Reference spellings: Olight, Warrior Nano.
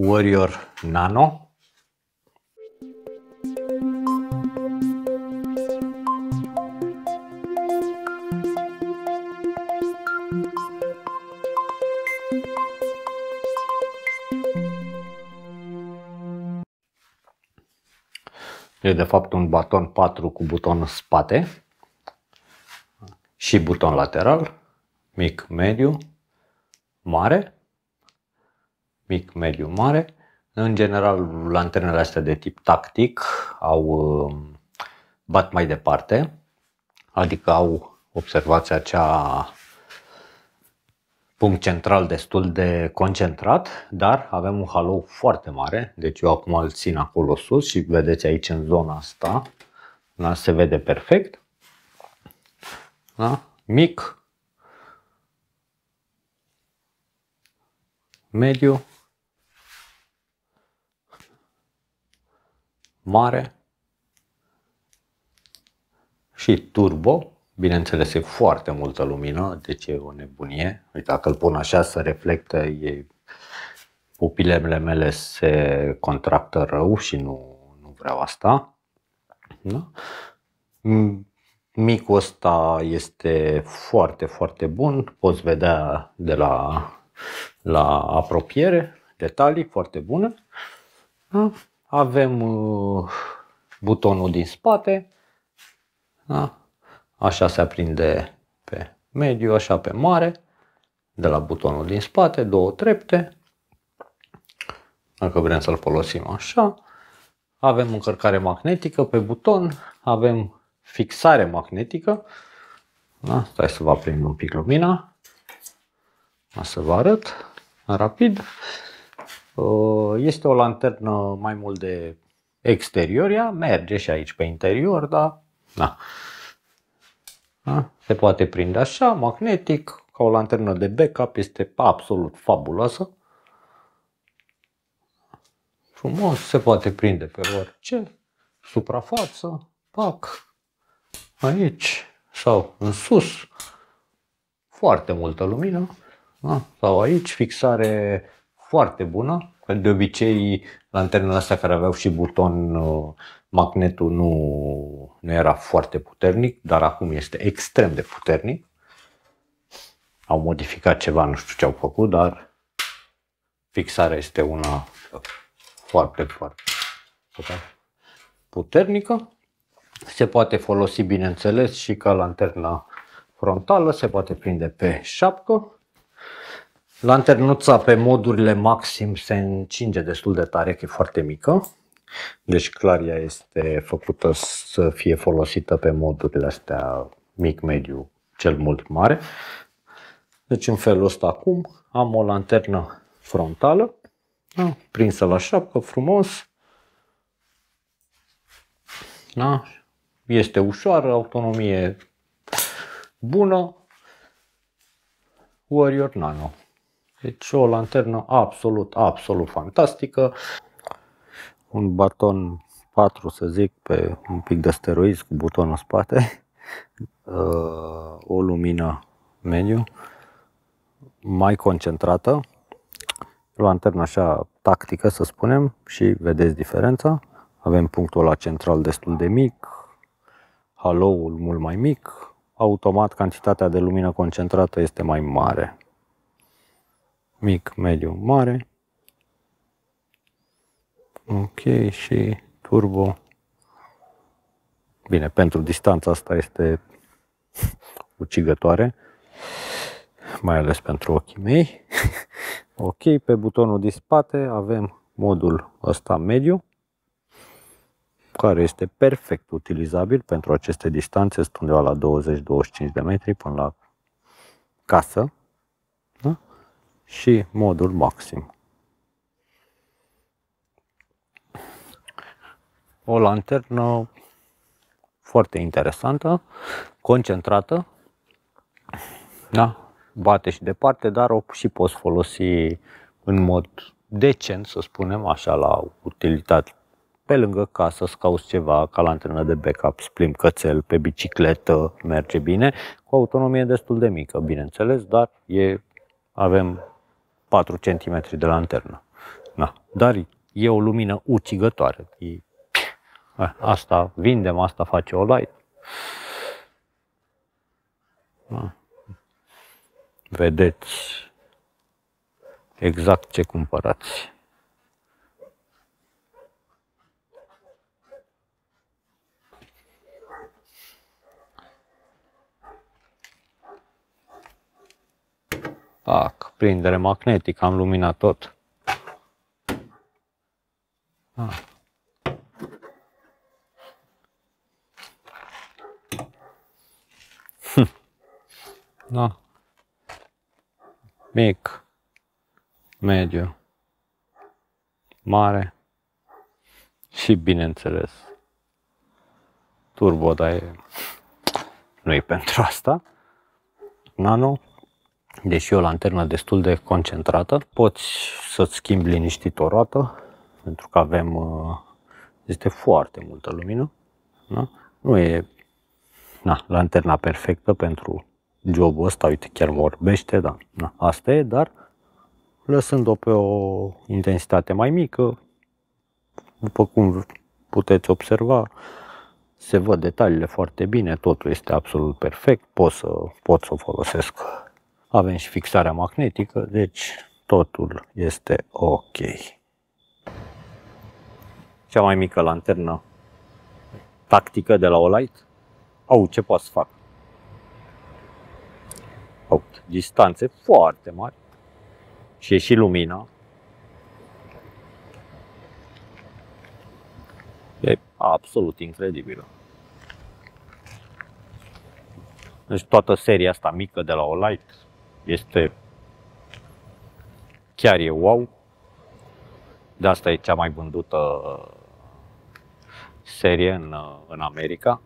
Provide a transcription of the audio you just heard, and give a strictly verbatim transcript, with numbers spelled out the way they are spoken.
Warrior Nano. E de fapt un baton patru cu buton în spate și buton lateral, mic, mediu, mare, mic, mediu, mare. În general, lanternele astea de tip tactic au bat mai departe, adică au, observați, acea punct central destul de concentrat, dar avem un halou foarte mare, deci eu acum îl țin acolo sus și vedeți aici în zona asta, da? Se vede perfect, da? Mic, mediu, mare și turbo. Bineînțeles, e foarte multă lumină, deci e o nebunie. Uite, dacă îl pun așa să reflectă, e... pupilele mele se contractă rău și nu, nu vreau asta. Da? Micul ăsta este foarte, foarte bun. Poți vedea de la, la apropiere, detalii foarte bune. Da? Avem uh, butonul din spate. Da? Așa se aprinde pe mediu, așa pe mare, de la butonul din spate, două trepte. Dacă vrem să-l folosim așa. Avem încărcare magnetică pe buton, avem fixare magnetică. Da, stai să vă aprind un pic lumina, o să vă arăt rapid. Este o lanternă mai mult de exterior, ea merge și aici pe interior, dar... Da. Se poate prinde așa, magnetic, ca o lanternă de backup, este absolut fabuloasă. Frumos, se poate prinde pe orice suprafață, pac, aici sau în sus, foarte multă lumină, da? Sau aici, fixare foarte bună. De obicei, lanternele astea care aveau și buton, magnetul nu, nu era foarte puternic, dar acum este extrem de puternic. Au modificat ceva, nu știu ce au făcut, dar fixarea este una foarte, foarte puternică. Se poate folosi, bineînțeles, și ca lanterna frontală, se poate prinde pe șapcă. Lanternuța pe modurile maxim se încinge destul de tare, că e foarte mică. Deci clar ea este făcută să fie folosită pe modurile astea mic, mediu, cel mult mare. Deci în felul ăsta acum am o lanternă frontală, da? Prinsă la șapcă, frumos. Da? Este ușoară, autonomie bună. Warrior Nano. Deci o lanternă absolut, absolut fantastică. Un baton patru, să zic, pe un pic de steroizi cu butonul în spate. O lumină mediu, mai concentrată. Lanternă așa tactică, să spunem, și vedeți diferența. Avem punctul ăla central destul de mic, haloul mult mai mic. Automat cantitatea de lumină concentrată este mai mare. Mic, mediu, mare. Ok, și turbo. Bine, pentru distanța asta este ucigătoare, mai ales pentru ochii mei. Ok, pe butonul din spate avem modul ăsta mediu, care este perfect utilizabil pentru aceste distanțe, sunt undeva la douăzeci douăzeci și cinci de metri până la casă. Da? Și modul maxim. O lanternă foarte interesantă, concentrată, da? Bate și departe, dar o și poți folosi în mod decent, să spunem așa, la utilitate. Pe lângă casă, să cauți ceva ca lanternă de backup, plimb cățel, pe bicicletă, merge bine, cu autonomie destul de mică, bineînțeles, dar e, avem patru centimetri de lanternă. Na, dar e o lumină ucigătoare. E... Asta vindem, asta face Olight. Vedeți exact ce cumpărați. Pac, prindere magnetică, am luminat tot. Ah. Hm. Da. Mic, mediu, mare și, bineînțeles, turbo, dar e... nu-i pentru asta. Nano. Deși e o lanternă destul de concentrată, poți să-ți schimbi liniștit o roată, pentru că avem, este foarte multă lumină. Da? Nu e na, lanterna perfectă pentru jobul ăsta, uite chiar vorbește, da, na, asta e, dar lăsând-o pe o intensitate mai mică, după cum puteți observa, se văd detaliile foarte bine, totul este absolut perfect, pot să, pot să o folosesc. Avem și fixarea magnetică, deci totul este ok. Cea mai mică lanternă tactică de la Olight. Au, ce pot să fac? Au, distanțe foarte mari și e și lumina. E absolut incredibilă. Deci toată seria asta mică de la Olight este, chiar e wow, de asta e cea mai vândută serie în, în America.